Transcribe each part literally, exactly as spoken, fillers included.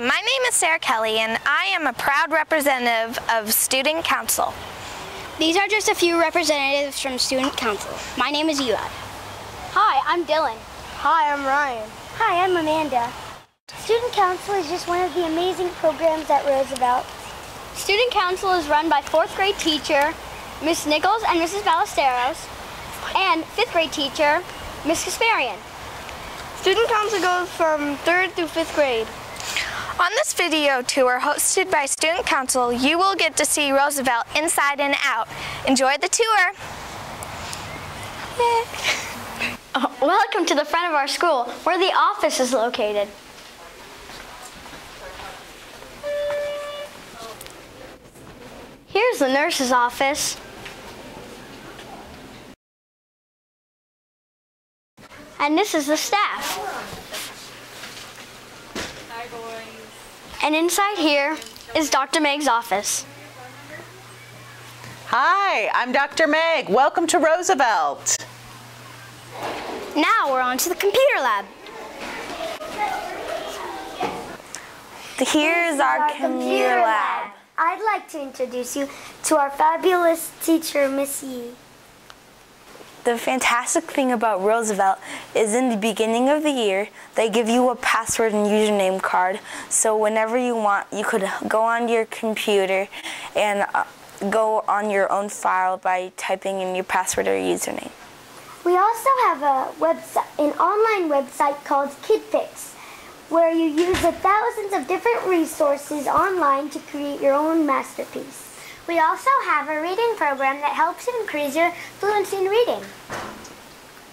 My name is Sarah Kelly, and I am a proud representative of Student Council. These are just a few representatives from Student Council. My name is Yuad. Hi, I'm Dylan. Hi, I'm Ryan. Hi, I'm Amanda. Student Council is just one of the amazing programs at Roosevelt. Student Council is run by fourth grade teacher, Miss Nichols and Missus Ballesteros, and fifth grade teacher, Miss Kasparian. Student Council goes from third through fifth grade. On this video tour hosted by Student Council, you will get to see Roosevelt inside and out. Enjoy the tour. Oh, welcome to the front of our school, where the office is located. Here's the nurse's office. And this is the staff. And inside here is Doctor Meg's office. Hi, I'm Doctor Meg. Welcome to Roosevelt. Now we're on to the computer lab. Here's our, our computer lab. lab. I'd like to introduce you to our fabulous teacher, Miss Yi. The fantastic thing about Roosevelt is in the beginning of the year, they give you a password and username card. So whenever you want, you could go on your computer and uh, go on your own file by typing in your password or username. We also have a website, an online website called KidPix, where you use the thousands of different resources online to create your own masterpiece. We also have a reading program that helps increase your fluency in reading.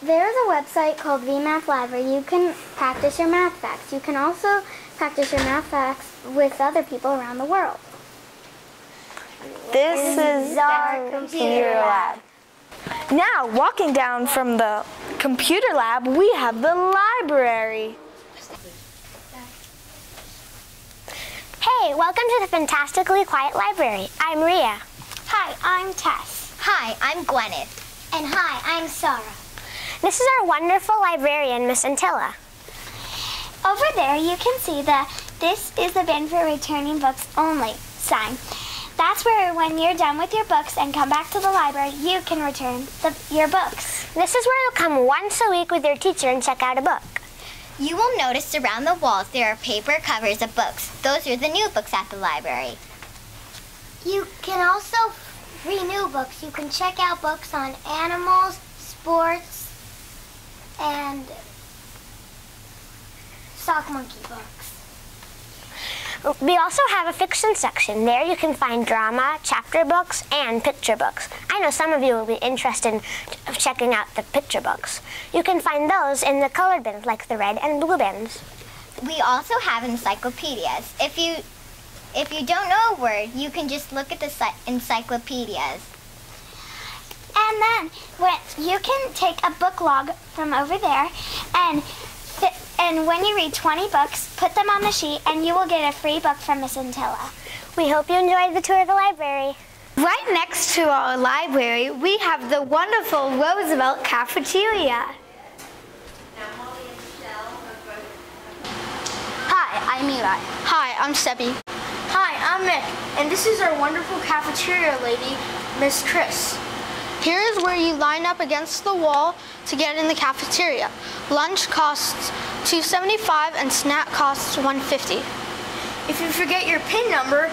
There is a website called VMath Live where you can practice your math facts. You can also practice your math facts with other people around the world. This, this is our computer lab. Now, walking down from the computer lab, we have the library. Hey, welcome to the fantastically quiet library. I'm Ria. Hi, I'm Tess. Hi, I'm Gwyneth. And hi, I'm Sara. This is our wonderful librarian, Miss Antilla. Over there you can see that this is the bin for returning books only sign. That's where when you're done with your books and come back to the library, you can return the, your books. This is where you'll come once a week with your teacher and check out a book. You will notice around the walls there are paper covers of books. Those are the new books at the library. You can also renew books. You can check out books on animals, sports, and sock monkey books. We also have a fiction section. There you can find drama, chapter books, and picture books. I know some of you will be interested in checking out the picture books. You can find those in the colored bins, like the red and blue bins. We also have encyclopedias. If you, if you don't know a word, you can just look at the encyclopedias. And then when, you can take a book log from over there, and, th and when you read twenty books, put them on the sheet, and you will get a free book from Miss Antilla. We hope you enjoyed the tour of the library. Right next to our library, we have the wonderful Roosevelt Cafeteria. Hi, I'm Eli. Hi, I'm Sebby. Hi, I'm Mick. And this is our wonderful cafeteria lady, Miss Chris. Here is where you line up against the wall to get in the cafeteria. Lunch costs two seventy-five and snack costs one fifty. If you forget your PIN number,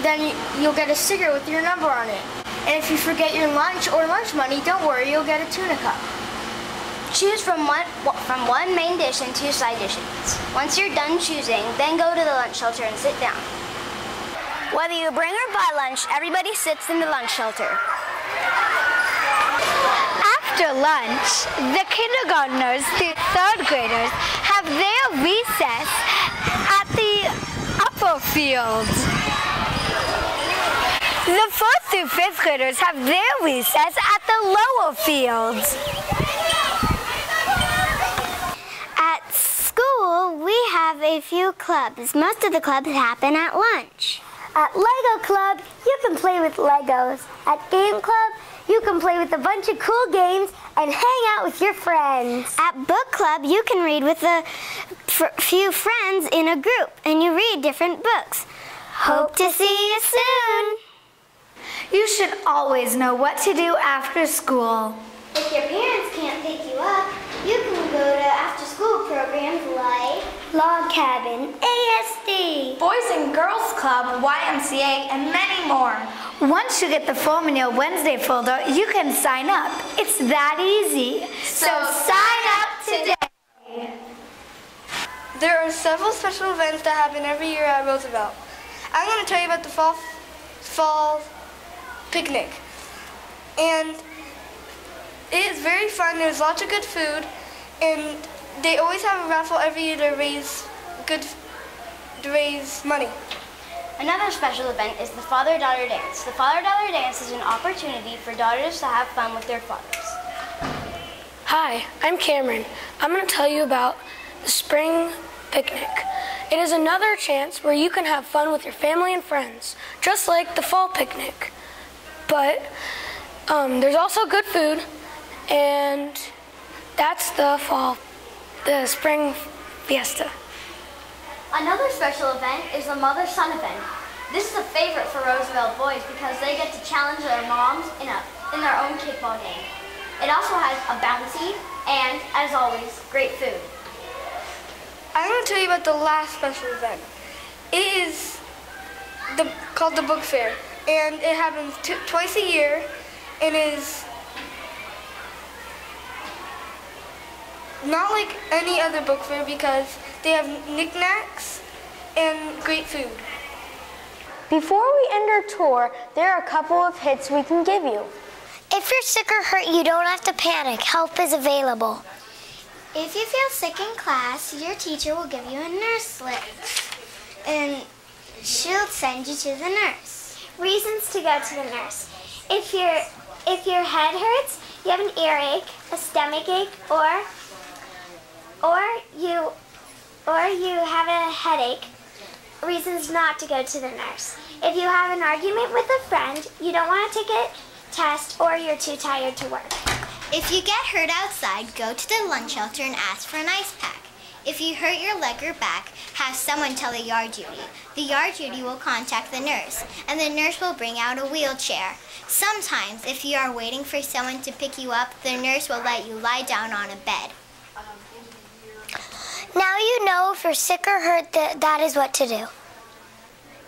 then you'll get a sticker with your number on it. And if you forget your lunch or lunch money, don't worry, you'll get a tuna cup. Choose from one, from one main dish and two side dishes. Once you're done choosing, then go to the lunch shelter and sit down. Whether you bring or buy lunch, everybody sits in the lunch shelter. After lunch, the kindergartners through third graders have their recess at the upper field. The fourth through fifth graders have their recess at the lower field. At school, we have a few clubs. Most of the clubs happen at lunch. At Lego Club, you can play with Legos. At Game Club, You can play with a bunch of cool games and hang out with your friends. At book club, you can read with a few friends in a group, and you read different books. Hope to see you soon. You should always know what to do after school. If your parents can't pick you up, you can go to after-school programs like Log Cabin, A S D, Boys and Girls Club, Y M C A, and many more. Once you get the Full Meal Wednesday folder, you can sign up. It's that easy. So, so sign up today. There are several special events that happen every year at Roosevelt. I'm going to tell you about the fall, fall picnic. And it is very fun. There's lots of good food, and they always have a raffle every year to raise good, to raise money. Another special event is the father-daughter dance. The father-daughter dance is an opportunity for daughters to have fun with their fathers. Hi, I'm Cameron. I'm going to tell you about the spring picnic. It is another chance where you can have fun with your family and friends, just like the fall picnic. But um, there's also good food. And that's the fall, the spring fiesta. Another special event is the mother-son event. This is a favorite for Roosevelt boys because they get to challenge their moms in, a, in their own kickball game. It also has a bouncy and, as always, great food. I'm going to tell you about the last special event. It is the, called the book fair, and it happens t twice a year, and is not like any other book fair because they have knickknacks and great food. Before we end our tour, there are a couple of hints we can give you. If you're sick or hurt, you don't have to panic. Help is available. If you feel sick in class, your teacher will give you a nurse slip, and she'll send you to the nurse. Reasons to go to the nurse. If, you're, if your head hurts, you have an earache, a stomach ache, or Or you, or you have a headache, reasons not to go to the nurse. If you have an argument with a friend, you don't want to take a test, or you're too tired to work. If you get hurt outside, go to the lunch shelter and ask for an ice pack. If you hurt your leg or back, have someone tell the yard duty. The yard duty will contact the nurse, and the nurse will bring out a wheelchair. Sometimes, if you are waiting for someone to pick you up, the nurse will let you lie down on a bed. Now you know if you're sick or hurt, that, that is what to do.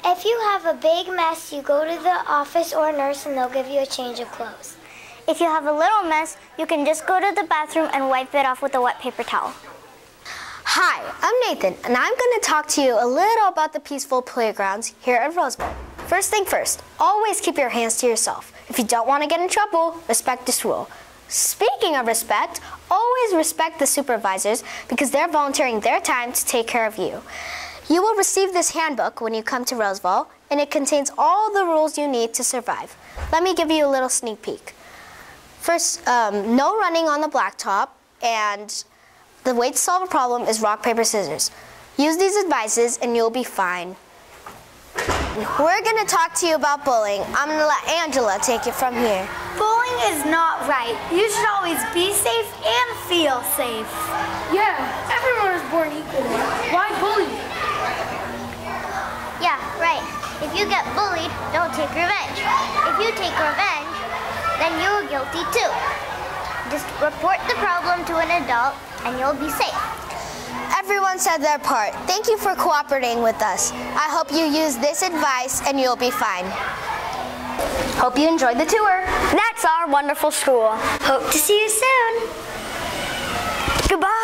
If you have a big mess, you go to the office or nurse and they'll give you a change of clothes. If you have a little mess, you can just go to the bathroom and wipe it off with a wet paper towel. Hi, I'm Nathan, and I'm going to talk to you a little about the peaceful playgrounds here at Roosevelt. First thing first, always keep your hands to yourself. If you don't want to get in trouble, respect this rule. Speaking of respect, always respect the supervisors because they're volunteering their time to take care of you. You will receive this handbook when you come to Roosevelt, and it contains all the rules you need to survive. Let me give you a little sneak peek. First, um, no running on the blacktop, and the way to solve a problem is rock, paper, scissors. Use these advices and you'll be fine. We're going to talk to you about bullying. I'm going to let Angela take it from here. Bullying is not right. You should always be safe and feel safe. Yeah, everyone is born equal. Why bully? Yeah, right. If you get bullied, don't take revenge. If you take revenge, then you're guilty too. Just report the problem to an adult and you'll be safe. Everyone said their part. Thank you for cooperating with us. I hope you use this advice and you'll be fine. Hope you enjoyed the tour. That's our wonderful school. Hope to see you soon. Goodbye.